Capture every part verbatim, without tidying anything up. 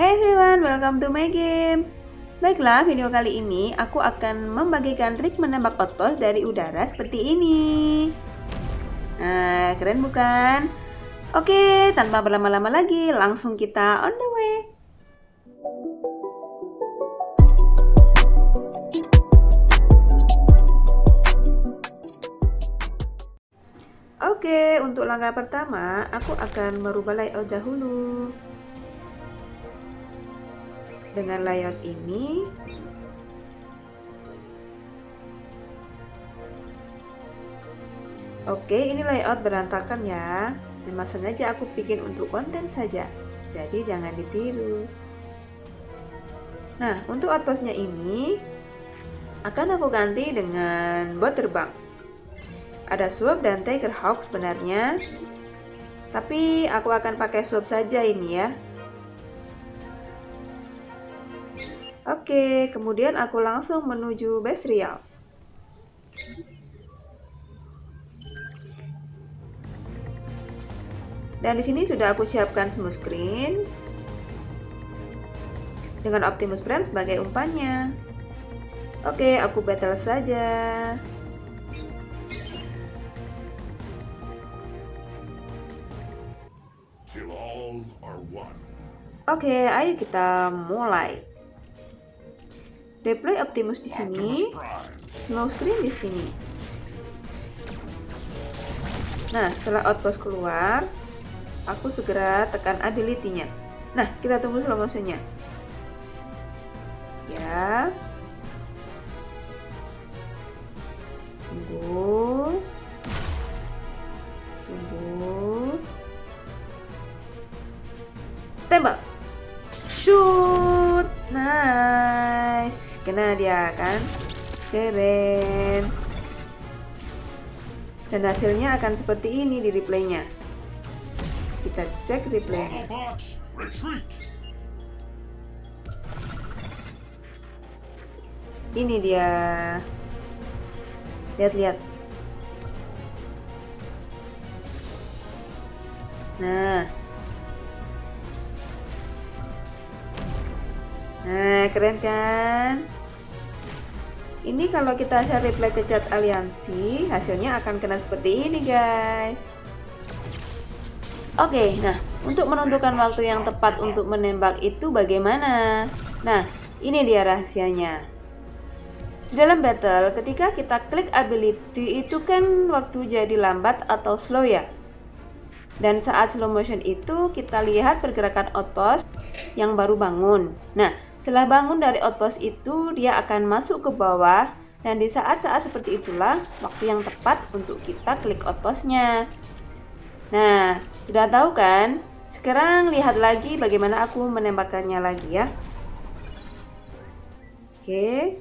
Hey everyone, welcome to my game. Baiklah, video kali ini aku akan membagikan trik menembak outpost dari udara seperti ini. Nah, keren bukan? Oke, tanpa berlama-lama lagi, langsung kita on the way. Oke, untuk langkah pertama, aku akan merubah layout dahulu. Dengan layout ini oke, ini layout berantakan ya, memang sengaja aku bikin untuk konten saja, jadi jangan ditiru. Nah, untuk outpostnya ini akan aku ganti dengan bot terbang, ada swab dan tiger hawk sebenarnya, tapi aku akan pakai swab saja ini ya. Oke, kemudian aku langsung menuju Destrial. Dan di sini sudah aku siapkan Smokescreen dengan Optimus Prime sebagai umpannya. Oke, aku battle saja. Oke, ayo kita mulai. Deploy Optimus di sini, Smokescreen di sini. Nah, setelah outpost keluar, aku segera tekan ability-nya. Nah, kita tunggu slow motion-nya. Ya. Tunggu. Tunggu. Tembak. Shoot. Nice. Kena dia kan, keren. Dan hasilnya akan seperti ini di replaynya. Kita cek replaynya. Ini dia. Lihat-lihat. Nah. Nah, keren kan? Ini kalau kita share replay ke chat aliansi, hasilnya akan kena seperti ini guys. Oke, nah untuk menentukan waktu yang tepat untuk menembak itu bagaimana? Nah, ini dia rahasianya. Di dalam battle, ketika kita klik ability itu kan waktu jadi lambat atau slow ya. Dan saat slow motion itu kita lihat pergerakan outpost yang baru bangun. Nah, setelah bangun dari outpost itu, dia akan masuk ke bawah, dan di saat-saat seperti itulah waktu yang tepat untuk kita klik outpostnya. Nah, sudah tahu kan? Sekarang lihat lagi bagaimana aku menembakkannya lagi ya. Oke.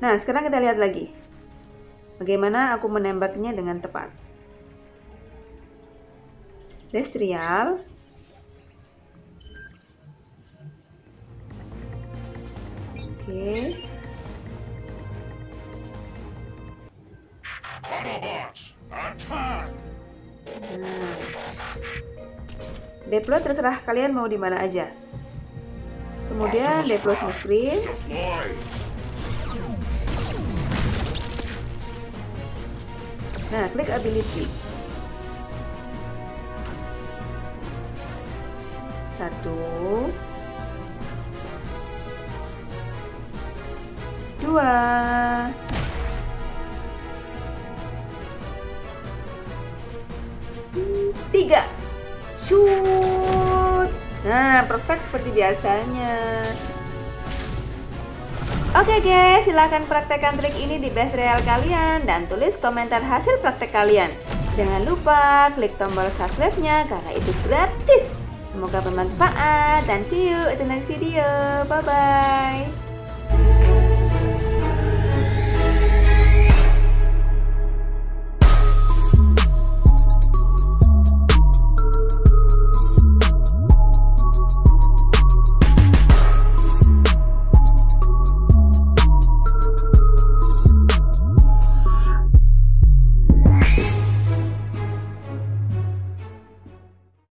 Nah, sekarang kita lihat lagi bagaimana aku menembaknya dengan tepat. Destrial. Oke. Nah. Deploy terserah kalian mau di mana aja. Kemudian deploy Smokescreen. Nah, klik ability. Satu, dua, tiga, shoot. Nah, perfect seperti biasanya. Oke guys, silahkan praktekkan trik ini di Destrial kalian dan tulis komentar hasil praktek kalian. Jangan lupa klik tombol subscribe-nya karena itu gratis. Semoga bermanfaat dan see you in the next video. Bye bye.